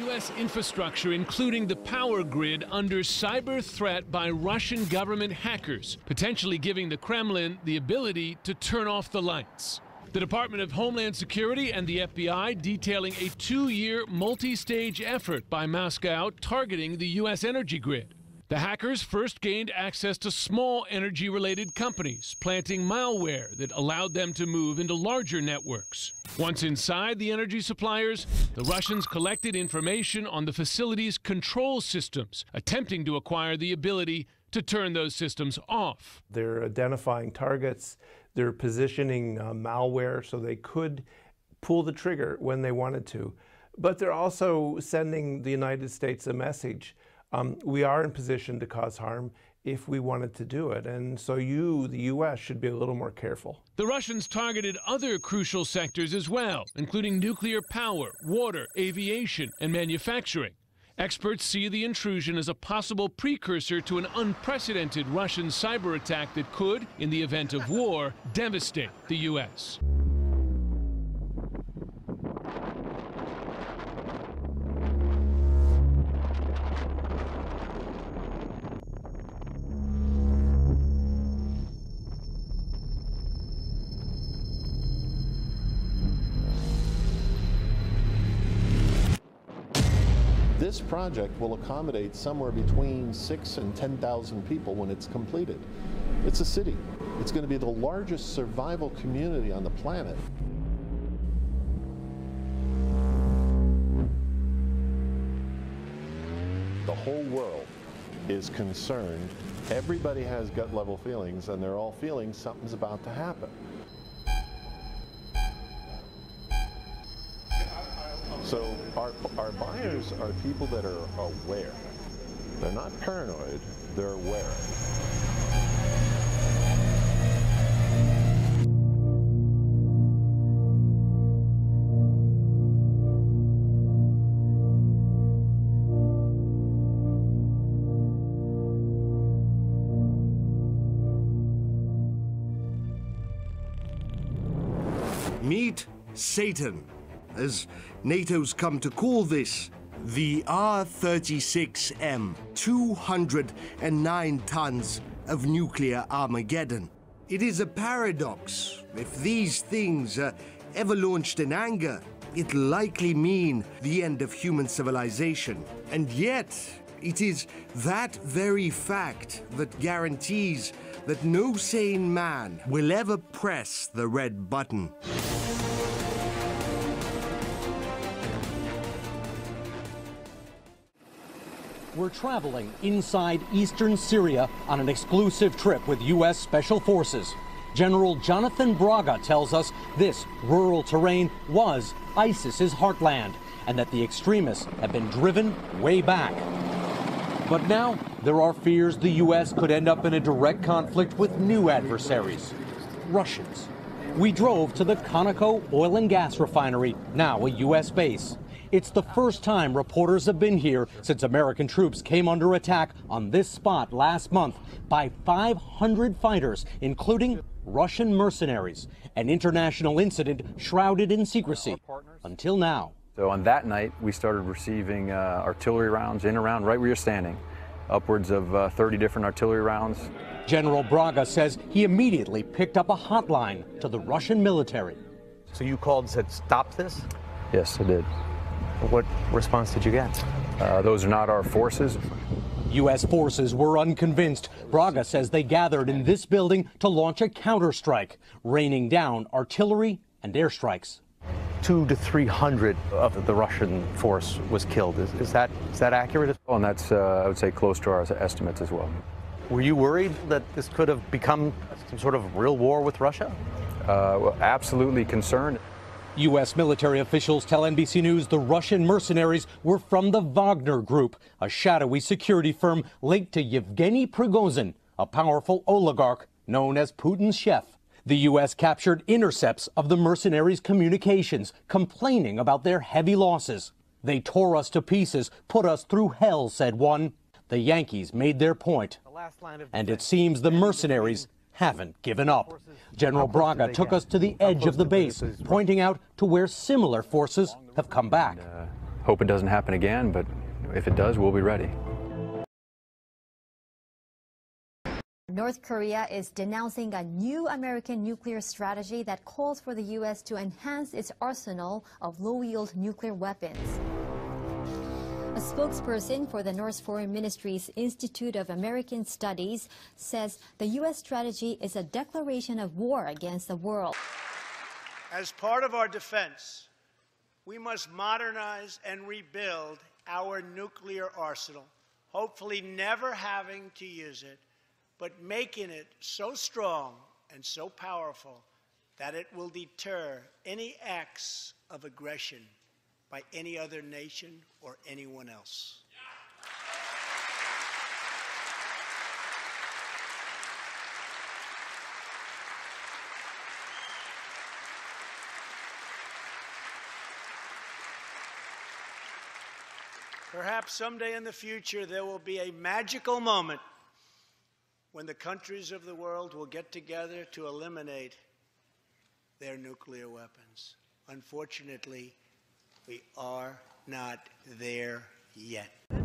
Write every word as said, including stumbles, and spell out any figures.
U S infrastructure, including the power grid, under cyber threat by Russian government hackers, potentially giving the Kremlin the ability to turn off the lights. The Department of Homeland Security and the F B I detailing a two-year multi-stage effort by Moscow targeting the U S energy grid. The hackers first gained access to small energy-related companies, planting malware that allowed them to move into larger networks. Once inside the energy suppliers, the Russians collected information on the facility's control systems, attempting to acquire the ability to turn those systems off. They're identifying targets, they're positioning uh, malware so they could pull the trigger when they wanted to. But they're also sending the United States a message. Um, we are in position to cause harm if we wanted to do it, and so you, the U S, should be a little more careful. The Russians targeted other crucial sectors as well, including nuclear power, water, aviation, and manufacturing. Experts see the intrusion as a possible precursor to an unprecedented Russian cyber attack that could, in the event of war, devastate the U S This project will accommodate somewhere between six and ten thousand people when it's completed. It's a city. It's going to be the largest survival community on the planet. The whole world is concerned. Everybody has gut level feelings, and they're all feeling something's about to happen. So our, our buyers are people that are aware. They're not paranoid, they're aware. Meet Satan, as NATO's come to call this, the R thirty-six M, two hundred nine tons of nuclear Armageddon. It is a paradox. If these things are ever launched in anger, it'll likely mean the end of human civilization. And yet, it is that very fact that guarantees that no sane man will ever press the red button. We're traveling inside eastern Syria on an exclusive trip with U S Special Forces. General Jonathan Braga tells us this rural terrain was ISIS's heartland and that the extremists have been driven way back. But now there are fears the U S could end up in a direct conflict with new adversaries, Russians. We drove to the Conoco oil and gas refinery, now a U S base. It's the first time reporters have been here since American troops came under attack on this spot last month by five hundred fighters, including Russian mercenaries, an international incident shrouded in secrecy until now. So on that night, we started receiving uh, artillery rounds in and around right where you're standing, upwards of uh, thirty different artillery rounds. General Braga says he immediately picked up a hotline to the Russian military. So you called and said, stop this? Yes, I did. What response did you get? Uh, those are not our forces. U S forces were unconvinced. Braga says they gathered in this building to launch a counterstrike, raining down artillery and airstrikes. Two to three hundred of the Russian force was killed. Is, is that is that accurate? Oh, and that's uh, I would say close to our estimates as well. Were you worried that this could have become some sort of real war with Russia? Uh, well, absolutely concerned. U S military officials tell N B C News the Russian mercenaries were from the Wagner Group, a shadowy security firm linked to Yevgeny Prigozhin, a powerful oligarch known as Putin's chef. The U S captured intercepts of the mercenaries' communications, complaining about their heavy losses. They tore us to pieces, put us through hell, said one. The Yankees made their point, and it seems the mercenaries haven't given up. General Braga took us to the edge of the base, pointing out to where similar forces have come back. hope it doesn't happen again, but if it does, we'll be ready. North Korea is denouncing a new American nuclear strategy that calls for the U S to enhance its arsenal of low-yield nuclear weapons. A spokesperson for the North Foreign Ministry's Institute of American Studies says the U S strategy is a declaration of war against the world. As part of our defense, we must modernize and rebuild our nuclear arsenal, hopefully never having to use it, but making it so strong and so powerful that it will deter any acts of aggression by any other nation or anyone else. Perhaps someday in the future there will be a magical moment when the countries of the world will get together to eliminate their nuclear weapons. Unfortunately, we are not there yet.